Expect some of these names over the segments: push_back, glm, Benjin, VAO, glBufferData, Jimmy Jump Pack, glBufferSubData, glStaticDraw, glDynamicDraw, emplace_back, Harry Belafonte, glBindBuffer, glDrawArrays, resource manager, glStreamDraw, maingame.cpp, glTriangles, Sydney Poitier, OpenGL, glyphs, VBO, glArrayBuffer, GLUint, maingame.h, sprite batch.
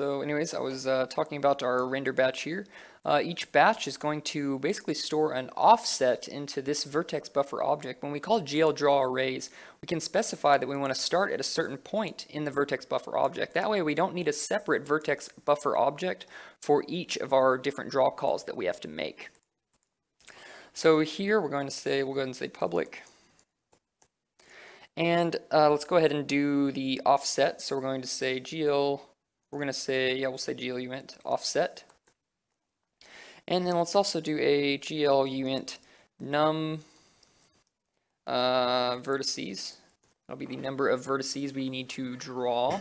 So anyways, I was talking about our render batch here. Each batch is going to basically store an offset into this vertex buffer object. When we call glDrawArrays, we can specify that we want to start at a certain point in the vertex buffer object. That way we don't need a separate vertex buffer object for each of our different draw calls that we have to make. So here we're going to say, we'll go ahead and say public. And let's go ahead and do the offset. So we're going to say we'll say GLUint offset. And then let's also do a GLUint num vertices. That'll be the number of vertices we need to draw.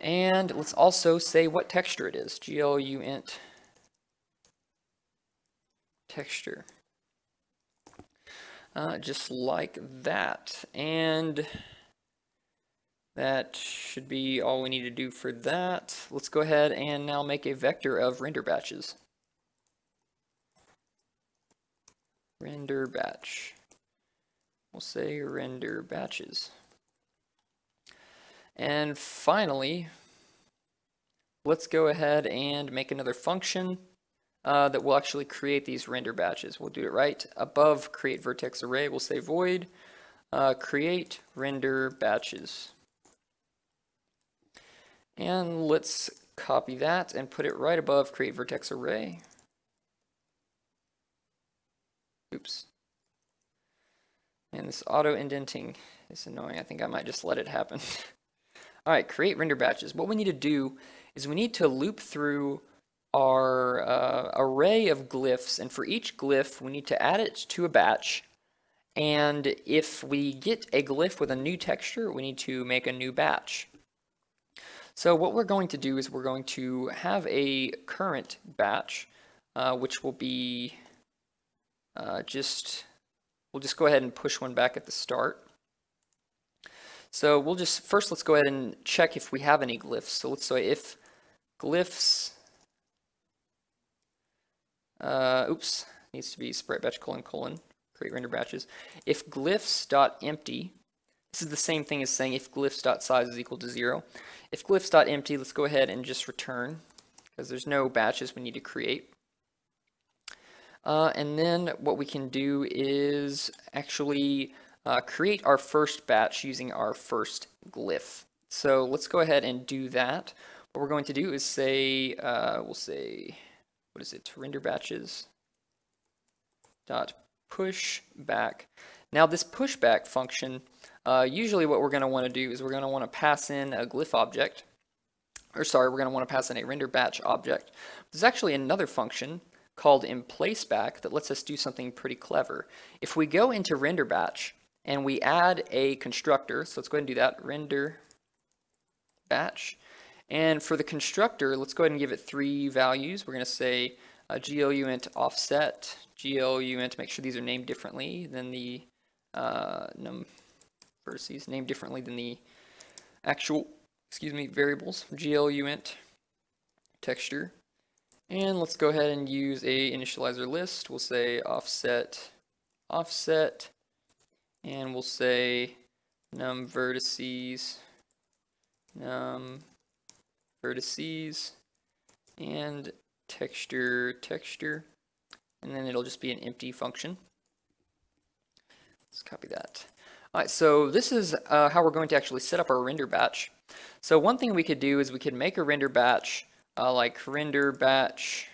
And let's also say what texture it is. GLUint texture. Just like that. And that should be all we need to do for that. Let's go ahead and now make a vector of render batches. Render batch. We'll say render batches. And finally, let's go ahead and make another function that will actually create these render batches. We'll do it right above create vertex array. We'll say void create render batches. And let's copy that and put it right above create vertex array. Oops. And this auto indenting is annoying. I think I might just let it happen. All right, create render batches. What we need to do is we need to loop through our array of glyphs, and for each glyph we need to add it to a batch. And if we get a glyph with a new texture, we need to make a new batch. So what we're going to do is we're going to have a current batch, which will be we'll just go ahead and push one back at the start. So we'll just, first let's go ahead and check if we have any glyphs. So let's say if glyphs, oops, needs to be sprite batch : create render batches. If glyphs.empty, this is the same thing as saying if glyphs.size is equal to 0. If glyphs.empty, let's go ahead and just return, because there's no batches we need to create. And then what we can do is actually create our first batch using our first glyph. So let's go ahead and do that. What we're going to do is say, we'll say, what is it, render batches dot push back. Now this pushback function, usually what we're going to want to do is we're going to want to pass in a glyph object, or sorry, we're going to want to pass in a render batch object. There's actually another function called emplace back that lets us do something pretty clever. If we go into render batch and we add a constructor, so let's go ahead and do that, render batch. And for the constructor, let's go ahead and give it 3 values. We're going to say gluint offset, gluint, make sure these are named differently than the num vertices, named differently than the actual, excuse me, variables, gluint texture. And let's go ahead and use a initializer list. We'll say offset, offset, and we'll say num vertices, num vertices, and texture, texture, and then it'll just be an empty function. Let's copy that. All right, so this is how we're going to actually set up our render batch. So one thing we could do is we could make a render batch like render batch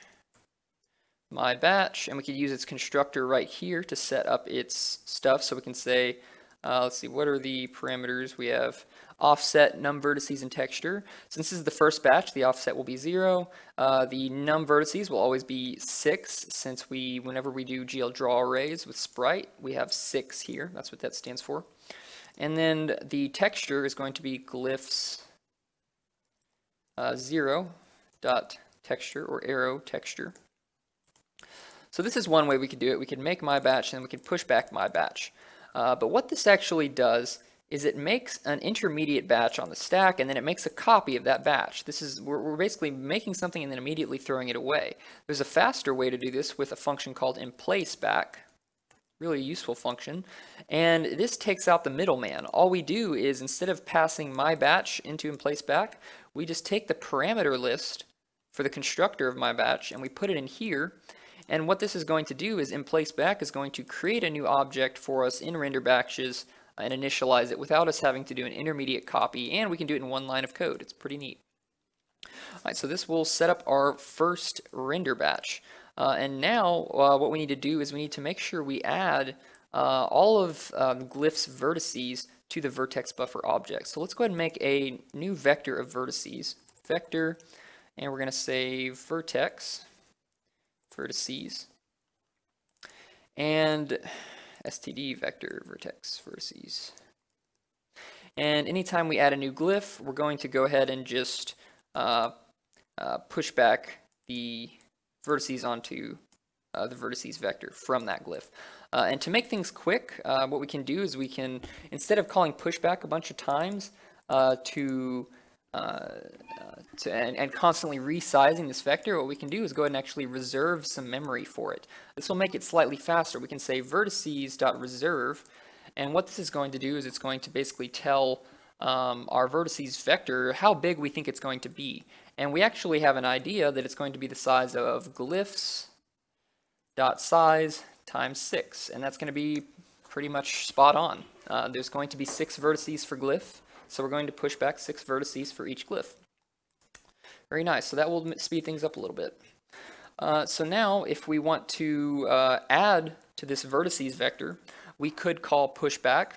my batch, and we could use its constructor right here to set up its stuff. So we can say, let's see, what are the parameters we have? Offset, num vertices, and texture. Since this is the first batch, the offset will be 0. The num vertices will always be 6, since whenever we do glDrawArrays with sprite, we have 6 here. That's what that stands for. And then the texture is going to be glyphs 0.texture or arrow texture. So this is one way we could do it. We could make my batch and then we could push back my batch. But what this actually does is it makes an intermediate batch on the stack, and then it makes a copy of that batch. This is, we're basically making something and then immediately throwing it away. There's a faster way to do this with a function called emplaceBack, really useful function, and this takes out the middleman. All we do is, instead of passing my batch into emplaceBack, we just take the parameter list for the constructor of my batch and we put it in here. And what this is going to do is emplace_back is going to create a new object for us in render batches and initialize it without us having to do an intermediate copy, and we can do it in one line of code. It's pretty neat. All right, so this will set up our first render batch. And now what we need to do is we need to make sure we add all of glyph's vertices to the vertex buffer object. So let's go ahead and make a new vector of vertices, vector, and we're going to say vertex vertices and std vector vertex vertices. And anytime we add a new glyph, we're going to go ahead and just push back the vertices onto the vertices vector from that glyph. And to make things quick, what we can do is we can, instead of calling pushback a bunch of times and constantly resizing this vector, what we can do is go ahead and actually reserve some memory for it. This will make it slightly faster. We can say vertices.reserve, and what this is going to do is it's going to basically tell our vertices vector how big we think it's going to be. And we actually have an idea that it's going to be the size of glyphs.size times 6, and that's going to be pretty much spot on. There's going to be 6 vertices for glyph, so we're going to push back 6 vertices for each glyph. Very nice. So that will speed things up a little bit. So now if we want to add to this vertices vector, we could call pushback.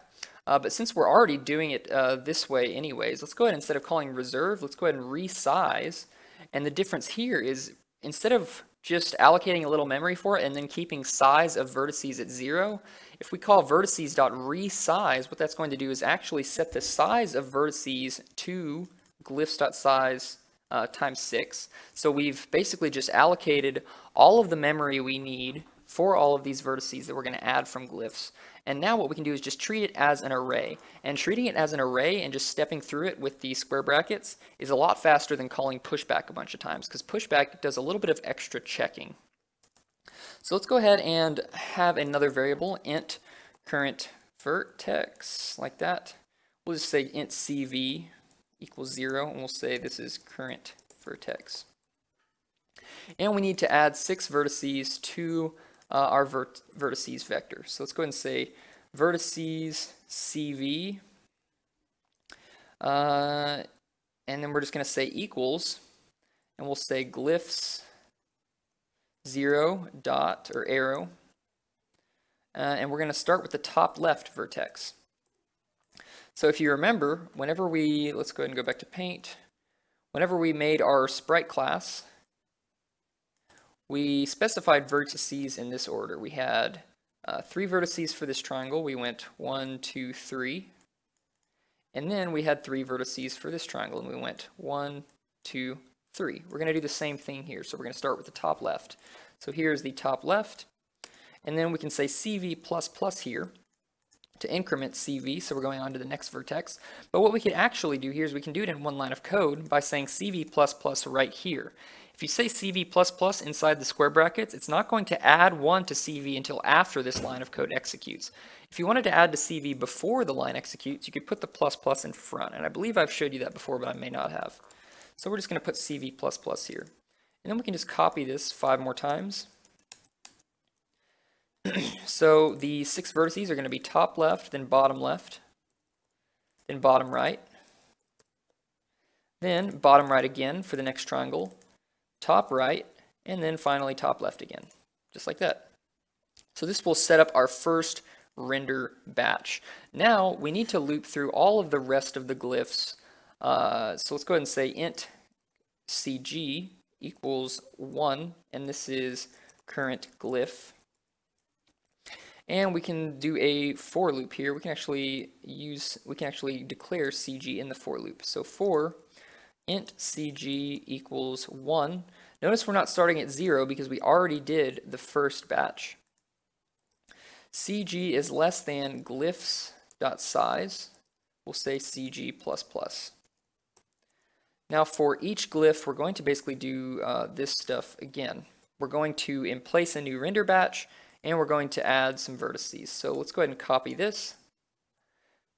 But since we're already doing it this way anyways, let's go ahead, instead of calling reserve, let's go ahead and resize. And the difference here is instead of just allocating a little memory for it and then keeping size of vertices at 0, if we call vertices.resize, what that's going to do is actually set the size of vertices to glyphs.size times 6. So we've basically just allocated all of the memory we need for all of these vertices that we're going to add from glyphs. And now what we can do is just treat it as an array. And treating it as an array and just stepping through it with the square brackets is a lot faster than calling pushback a bunch of times, because pushback does a little bit of extra checking. So let's go ahead and have another variable, int current vertex, like that. We'll just say int cv equals 0, and we'll say this is current vertex. And we need to add 6 vertices to our vertices vector. So let's go ahead and say vertices CV, and then we're just going to say equals, and we'll say glyphs 0 dot or arrow, and we're going to start with the top left vertex. So if you remember, whenever we, let's go ahead and go back to Paint, whenever we made our sprite class, we specified vertices in this order. We had 3 vertices for this triangle. We went 1, 2, 3. And then we had 3 vertices for this triangle, and we went 1, 2, 3. We're going to do the same thing here. So we're going to start with the top left. So here's the top left. And then we can say CV++ here to increment CV. So we're going on to the next vertex. But what we can actually do here is we can do it in one line of code by saying CV++ right here. If you say CV++ inside the square brackets, it's not going to add 1 to CV until after this line of code executes. If you wanted to add to CV before the line executes, you could put the ++ in front. And I believe I've showed you that before, but I may not have. So we're just going to put CV++ here. And then we can just copy this 5 more times. So the 6 vertices are going to be top left, then bottom right again for the next triangle, top right, and then finally top left again, just like that. So this will set up our first render batch. Now we need to loop through all of the rest of the glyphs. So let's go ahead and say int cg equals 1, and this is current glyph. And we can do a for loop here. We can actually declare cg in the for loop. So for int cg equals 1. Notice we're not starting at 0 because we already did the first batch. Cg is less than glyphs.size. We'll say cg++. Now for each glyph, we're going to basically do this stuff again. We're going to emplace a new render batch, and we're going to add some vertices. So let's go ahead and copy this,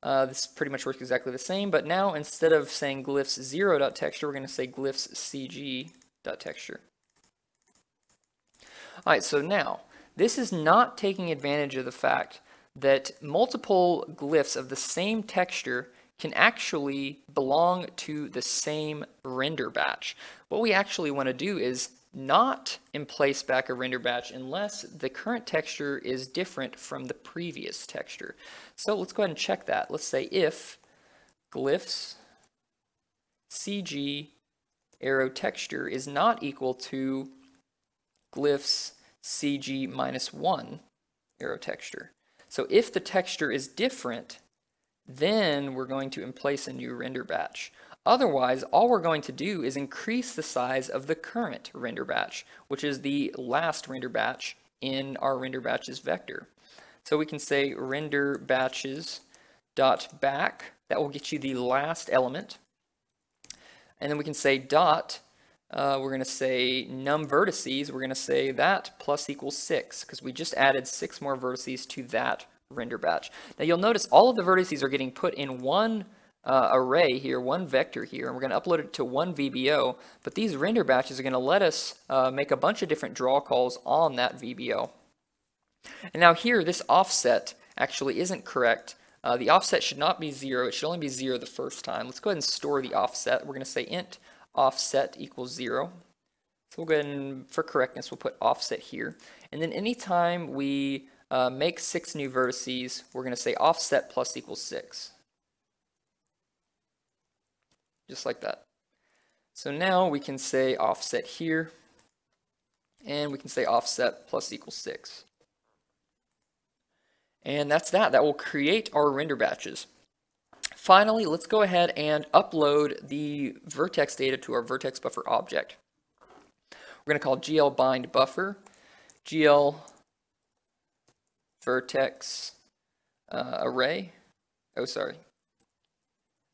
This pretty much works exactly the same, but now instead of saying glyphs 0.texture, we're going to say glyphs cg.texture. Alright, so now, this is not taking advantage of the fact that multiple glyphs of the same texture can actually belong to the same render batch. What we actually want to do is not emplace back a render batch unless the current texture is different from the previous texture. So let's go ahead and check that. Let's say if glyphs cg arrow texture is not equal to glyphs cg minus 1 arrow texture. So if the texture is different, then we're going to emplace a new render batch. Otherwise, all we're going to do is increase the size of the current render batch, which is the last render batch in our render batches vector. So we can say render batches dot back, that will get you the last element. And then we can say dot, we're going to say num vertices, we're going to say that plus equals 6, because we just added 6 more vertices to that render batch. Now you'll notice all of the vertices are getting put in one array here, one vector here, and we're going to upload it to one VBO, but these render batches are going to let us make a bunch of different draw calls on that VBO. And now here, this offset actually isn't correct. The offset should not be 0, it should only be 0 the first time. Let's go ahead and store the offset. We're going to say int offset equals 0. So we'll go ahead and, for correctness, we'll put offset here. And then anytime we make 6 new vertices, we're going to say offset plus equals 6. Just like that. So now we can say offset here, and we can say offset plus equals 6. And that's that. That will create our render batches. Finally, let's go ahead and upload the vertex data to our vertex buffer object. We're going to call glBindBuffer, glVertex array. Oh, sorry.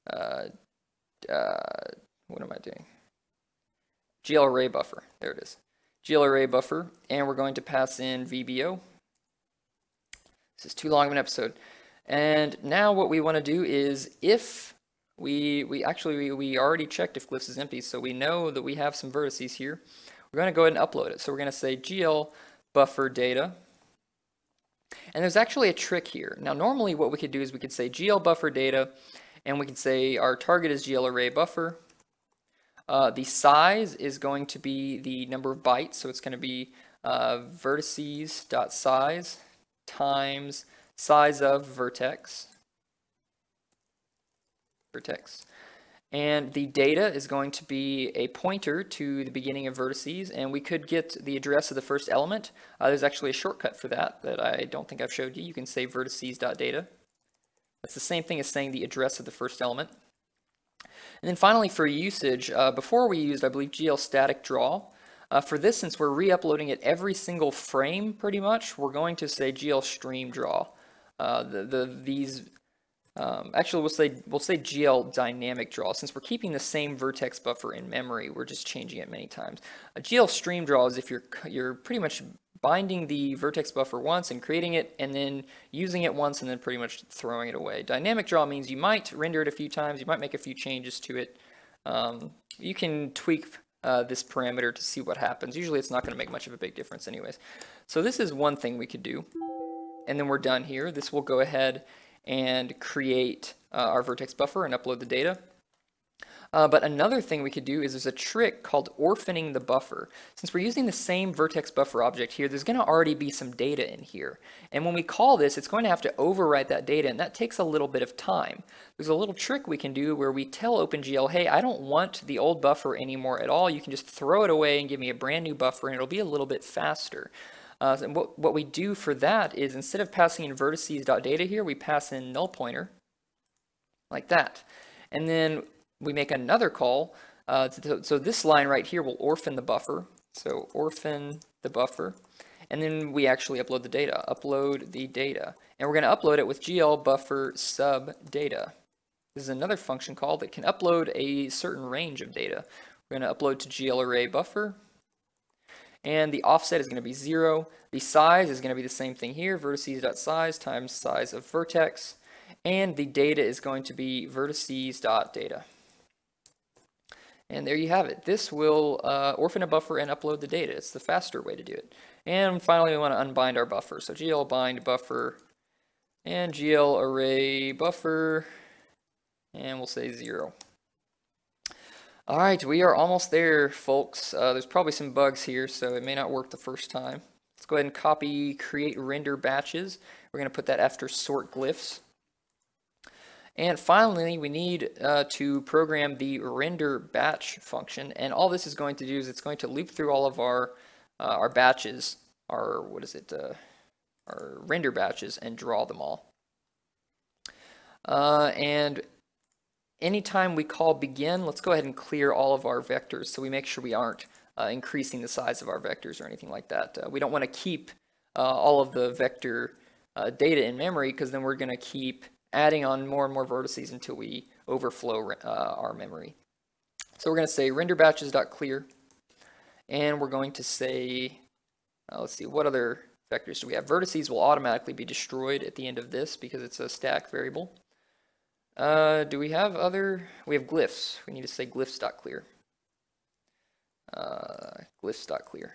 What am I doing? glArrayBuffer. There it is. glArrayBuffer, and we're going to pass in VBO. This is too long of an episode. And now what we want to do is if we already checked if glyphs is empty, so we know that we have some vertices here. We're going to go ahead and upload it. So we're going to say glBufferData. And there's actually a trick here. Now normally what we could do is we could say glBufferData, and we can say our target is glArrayBuffer. The size is going to be the number of bytes, so it's going to be vertices.size times size of vertex. And the data is going to be a pointer to the beginning of vertices, and we could get the address of the first element. There's actually a shortcut for that that I don't think I've showed you. You can say vertices.data. That's the same thing as saying the address of the first element. And then finally for usage, before we used, I believe, glStaticDraw. For this, since we're re-uploading it every single frame pretty much, we're going to say glStreamDraw. Actually we'll say glDynamicDraw. Since we're keeping the same vertex buffer in memory, we're just changing it many times. glStreamDraw is if you're pretty much binding the vertex buffer once and creating it, and then using it once and then pretty much throwing it away. Dynamic draw means you might render it a few times, you might make a few changes to it. You can tweak this parameter to see what happens. Usually it's not going to make much of a big difference anyways. So this is one thing we could do. And then we're done here. This will go ahead and create our vertex buffer and upload the data. But another thing we could do is there's a trick called orphaning the buffer. Since we're using the same vertex buffer object here, there's going to already be some data in here. And when we call this, it's going to have to overwrite that data, and that takes a little bit of time. There's a little trick we can do where we tell OpenGL, hey, I don't want the old buffer anymore at all. You can just throw it away and give me a brand new buffer, and it'll be a little bit faster. And what we do for that is instead of passing in vertices.data here, we pass in null pointer, like that. And then we make another call, so this line right here will orphan the buffer, so orphan the buffer, and then we actually upload the data, and we're going to upload it with glBufferSubData. This is another function call that can upload a certain range of data. We're going to upload to glArrayBuffer, and the offset is going to be 0, the size is going to be the same thing here, vertices.size times size of vertex, and the data is going to be vertices.data. And there you have it. This will orphan a buffer and upload the data. It's the faster way to do it. And finally, we want to unbind our buffer. So glBindBuffer and glArrayBuffer, and we'll say 0. All right, we are almost there, folks. There's probably some bugs here, so it may not work the first time. Let's go ahead and copy create render batches. We're going to put that after sort glyphs. And finally, we need to program the render batch function. And all this is going to do is it's going to loop through all of our batches, our render batches, and draw them all. And anytime we call begin, let's go ahead and clear all of our vectors so we make sure we aren't increasing the size of our vectors or anything like that. We don't want to keep all of the vector data in memory, because then we're going to keep adding on more and more vertices until we overflow our memory. So we're going to say render batches.clear, and we're going to say, let's see, what other vectors do we have? Vertices will automatically be destroyed at the end of this because it's a stack variable. Do we have other? We have glyphs. We need to say glyphs.clear. Glyphs.clear.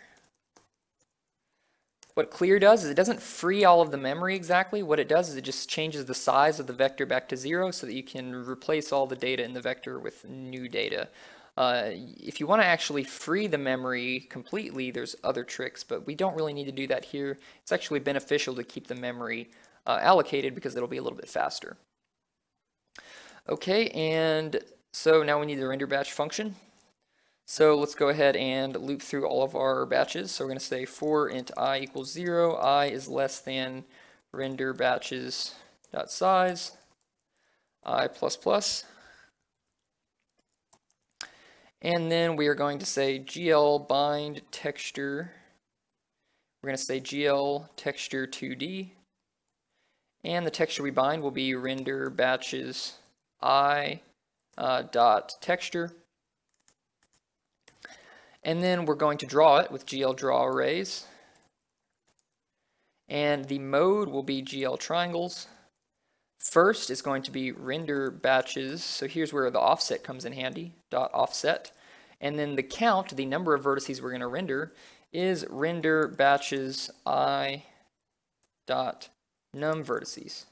What clear does is it doesn't free all of the memory exactly. What it does is it just changes the size of the vector back to 0 so that you can replace all the data in the vector with new data. If you want to actually free the memory completely, there's other tricks, but we don't really need to do that here. It's actually beneficial to keep the memory allocated because it'll be a little bit faster. Okay, and so now we need the render batch function. So let's go ahead and loop through all of our batches. So we're going to say for int I equals 0, I is less than render batches dot size, I plus plus. And then we are going to say gl bind texture. We're going to say gl texture 2d, and the texture we bind will be render batches I dot texture. And then we're going to draw it with glDrawArrays. And the mode will be glTriangles. First is going to be render batches. So here's where the offset comes in handy, dot offset. And then the count, the number of vertices we're going to render, is render batches I dot num vertices.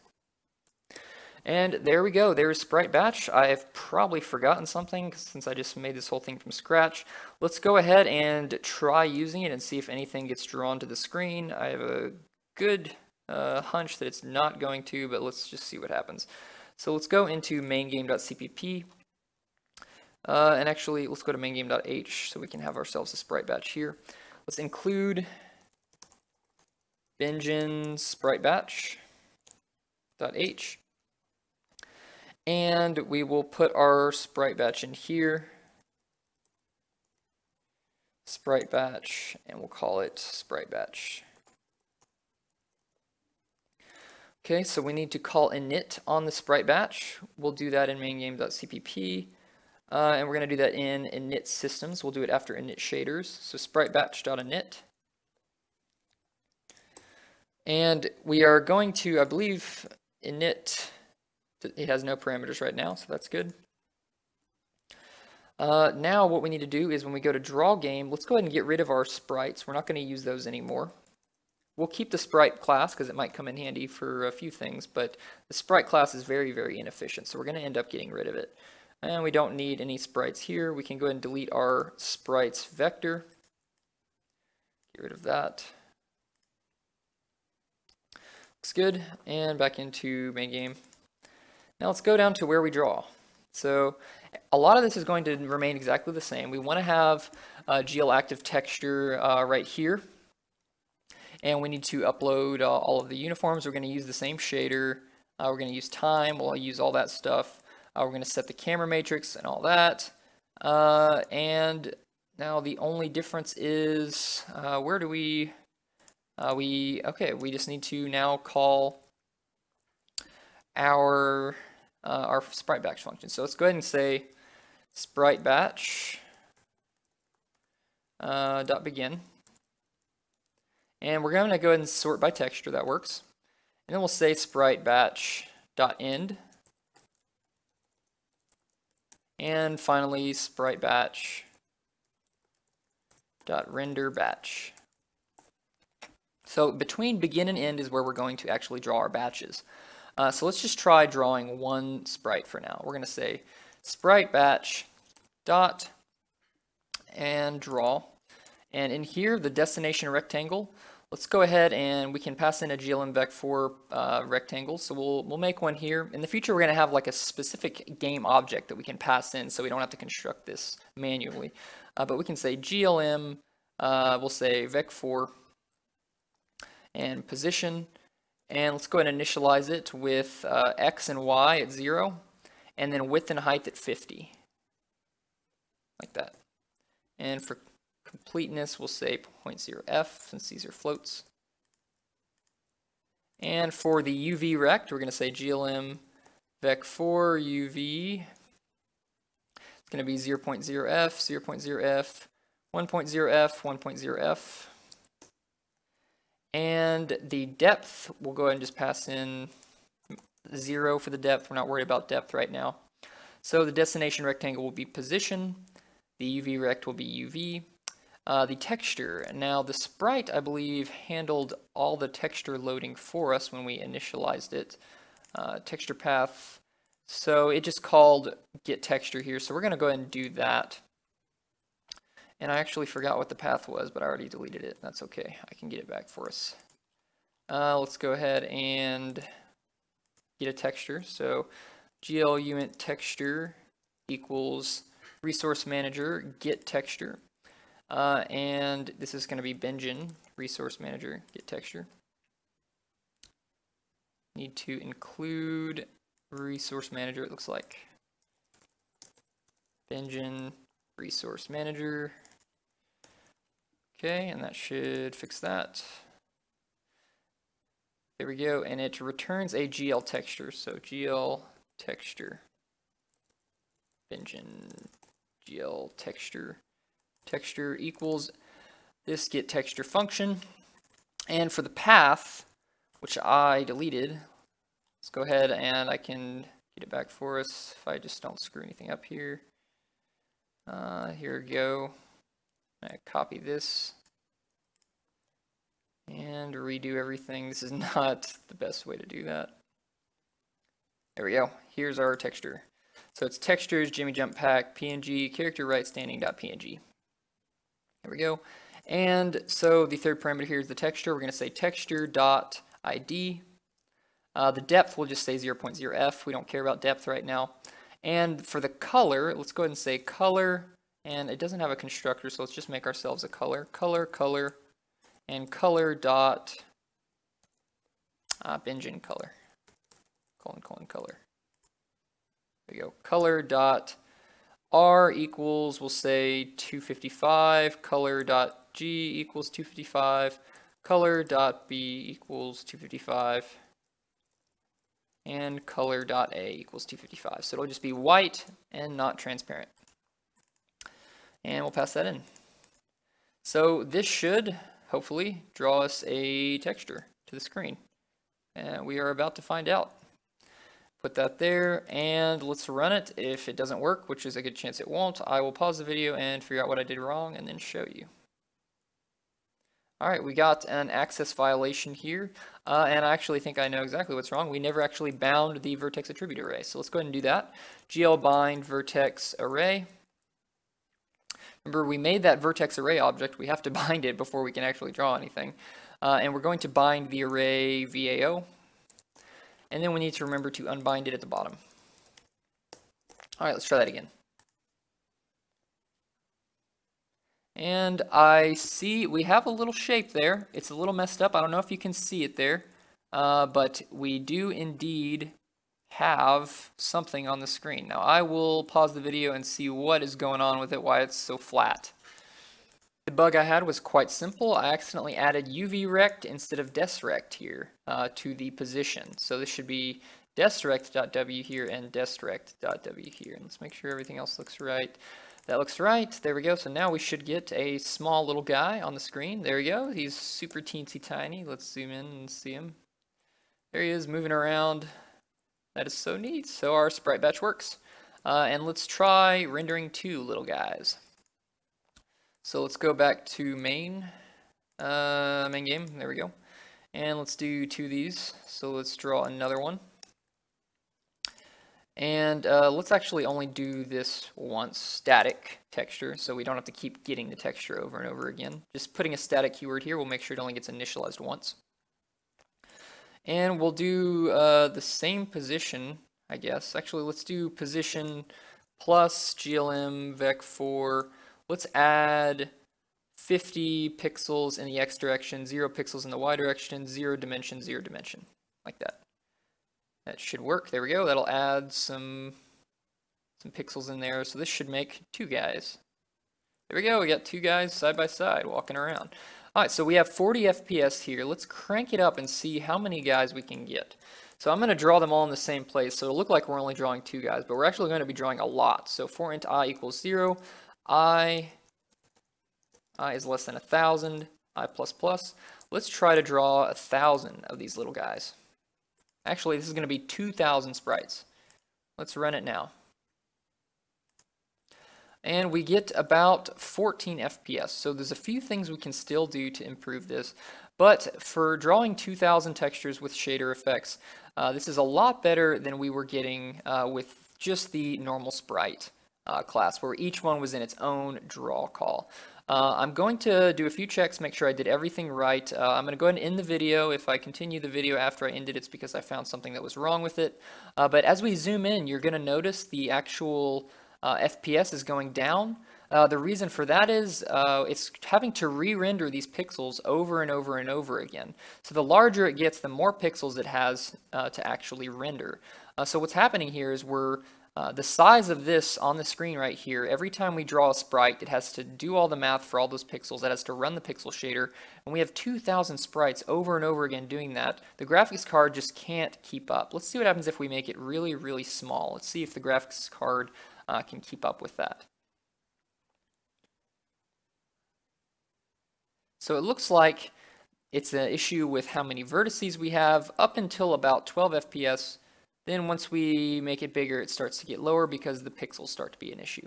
And there we go. There's sprite batch. I have probably forgotten something since I just made this whole thing from scratch. Let's go ahead and try using it and see if anything gets drawn to the screen. I have a good hunch that it's not going to, but let's just see what happens. So let's go into maingame.cpp. And actually, let's go to maingame.h so we can have ourselves a sprite batch here. Let's include bingen sprite batch.h. And we will put our sprite batch in here, sprite batch, and we'll call it sprite batch. Okay, so we need to call init on the sprite batch. We'll do that in maingame.cpp, and we're going to do that in init systems. We'll do it after init shaders. So sprite batch.init. And we are going to, I believe, init. It has no parameters right now, so that's good. Now what we need to do is when we go to draw game, let's go ahead and get rid of our sprites. We're not going to use those anymore. We'll keep the sprite class because it might come in handy for a few things, but the sprite class is very, very inefficient, so we're going to end up getting rid of it. And we don't need any sprites here. We can go ahead and delete our sprites vector. Get rid of that. Looks good. And back into main game. Now let's go down to where we draw. So a lot of this is going to remain exactly the same. We want to have GL active texture right here. And we need to upload all of the uniforms. We're going to use the same shader. We're going to use time. We'll use all that stuff. We're going to set the camera matrix and all that. And now the only difference is where do we... okay, we just need to now call our sprite batch function. So let's go ahead and say sprite batch dot begin, and we're going to go ahead and sort by texture. That works. And then we'll say sprite batch .end. And finally, sprite batch .render batch. So between begin and end is where we're going to actually draw our batches. So let's just try drawing one sprite for now. We're going to say sprite batch dot and draw. And in here, the destination rectangle, let's go ahead and we can pass in a glm vec for rectangles. So we'll make one here. In the future, we're going to have like a specific game object that we can pass in so we don't have to construct this manually. But we can say glm, we'll say vec for and position. And let's go ahead and initialize it with x and y at 0. And then width and height at 50. Like that. And for completeness, we'll say 0.0f, since these are floats. And for the UV rect, we're going to say glm vec4 UV. It's going to be 0.0f, 0.0f, 1.0f, 1.0f. And the depth, we'll go ahead and just pass in 0 for the depth. We're not worried about depth right now. So the destination rectangle will be position. The UV rect will be UV. The texture, now the sprite, I believe, handled all the texture loading for us when we initialized it. Texture path, so it just called get texture here, so we're going to go ahead and do that. And I actually forgot what the path was, but I already deleted it. That's okay, I can get it back for us. Let's go ahead and get a texture. So glUint texture equals resource manager get texture. And this is going to be Benjin, resource manager, get texture. Need to include resource manager, it looks like. Benjin, resource manager. Okay, and that should fix that. There we go, and it returns a GL texture, so GL texture. Benjin, GL texture. Texture equals this get texture function. And for the path, which I deleted, let's go ahead and I can get it back for us if I just don't screw anything up here. Here we go. I copy this and redo everything. This is not the best way to do that. There we go. Here's our texture. So it's textures, Jimmy Jump Pack, PNG, character right standing.png. There we go. And so the third parameter here is the texture. We're going to say texture.id. The depth, we'll just say 0.0f. We don't care about depth right now. And for the color, let's go ahead and say color. And it doesn't have a constructor, so let's just make ourselves a color. Color, color, and color dot Benjin color. Colon, colon, color. There we go. Color dot R equals, we'll say 255, color.g equals 255, color.b equals 255, and color.a equals 255. So it'll just be white and not transparent. And we'll pass that in. So this should, hopefully, draw us a texture to the screen. And we are about to find out. Put that there, and let's run it. If it doesn't work, which is a good chance it won't, I will pause the video and figure out what I did wrong and then show you. All right, we got an access violation here, and I actually think I know exactly what's wrong. We never actually bound the vertex attribute array, so let's go ahead and do that. glbind vertex array. Remember, we made that vertex array object. We have to bind it before we can actually draw anything, and we're going to bind the array VAO. And then we need to remember to unbind it at the bottom. All right, let's try that again. And I see we have a little shape there. It's a little messed up. I don't know if you can see it there, but we do indeed have something on the screen. Now I will pause the video and see what is going on with it, why it's so flat. The bug I had was quite simple. I accidentally added UV rect instead of desrect here to the position. So this should be desrect.w here and desrect.w here. And let's make sure everything else looks right. That looks right. There we go. So now we should get a small little guy on the screen. There we go. He's super teensy tiny. Let's zoom in and see him. There he is moving around. That is so neat. So our sprite batch works. And let's try rendering two little guys. So let's go back to main game. There we go. And let's do two of these. So let's draw another one. And let's actually only do this once, static texture, so we don't have to keep getting the texture over and over again. Just putting a static keyword here will make sure it only gets initialized once. And we'll do the same position, I guess. Actually, let's do position plus glm vec4. Let's add 50 pixels in the x direction, 0 pixels in the y direction, 0 dimension, 0 dimension, like that. That should work. There we go. That'll add some pixels in there. So this should make two guys. There we go. We got two guys side by side walking around. All right. So we have 40 FPS here. Let's crank it up and see how many guys we can get. So I'm going to draw them all in the same place. So it'll look like we're only drawing two guys, but we're actually going to be drawing a lot. So for int I equals 0, I is less than 1,000, I plus plus. Let's try to draw 1,000 of these little guys. Actually, this is going to be 2,000 sprites. Let's run it now. And we get about 14 FPS. So there's a few things we can still do to improve this. But for drawing 2,000 textures with shader effects, this is a lot better than we were getting with just the normal sprite class, where each one was in its own draw call. I'm going to do a few checks, make sure I did everything right. I'm going to go ahead and end the video. If I continue the video after I ended, it's because I found something that was wrong with it. But as we zoom in, you're going to notice the actual FPS is going down. The reason for that is it's having to re-render these pixels over and over and over again. So the larger it gets, the more pixels it has to actually render. So what's happening here is we're the size of this on the screen right here, every time we draw a sprite, it has to do all the math for all those pixels. It has to run the pixel shader. And we have 2,000 sprites over and over again doing that. The graphics card just can't keep up. Let's see what happens if we make it really, really small. Let's see if the graphics card can keep up with that. So it looks like it's an issue with how many vertices we have up until about 12 FPS. Then once we make it bigger, it starts to get lower because the pixels start to be an issue.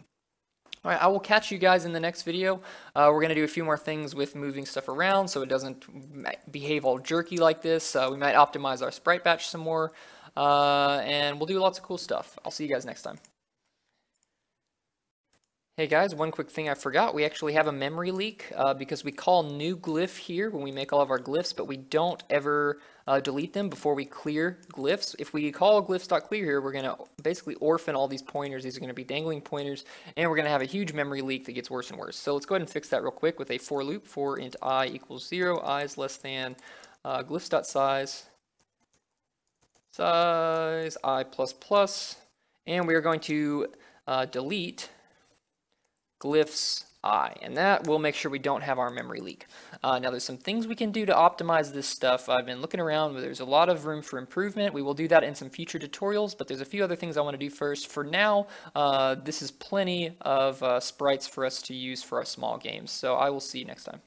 All right, I will catch you guys in the next video. We're going to do a few more things with moving stuff around so it doesn't behave all jerky like this. We might optimize our sprite batch some more, and we'll do lots of cool stuff. I'll see you guys next time. Hey guys, one quick thing I forgot. We actually have a memory leak because we call new glyph here when we make all of our glyphs, but we don't ever delete them before we clear glyphs. If we call glyphs.clear here, we're going to basically orphan all these pointers. These are going to be dangling pointers, and we're going to have a huge memory leak that gets worse and worse. So let's go ahead and fix that real quick with a for loop. For int I equals 0, I is less than glyphs.size, size I plus plus, and we are going to delete glyphs I, and that will make sure we don't have our memory leak. Now there's some things we can do to optimize this stuff. I've been looking around, there's a lot of room for improvement. We will do that in some future tutorials, but there's a few other things I want to do first. For now, this is plenty of sprites for us to use for our small games, so I will see you next time.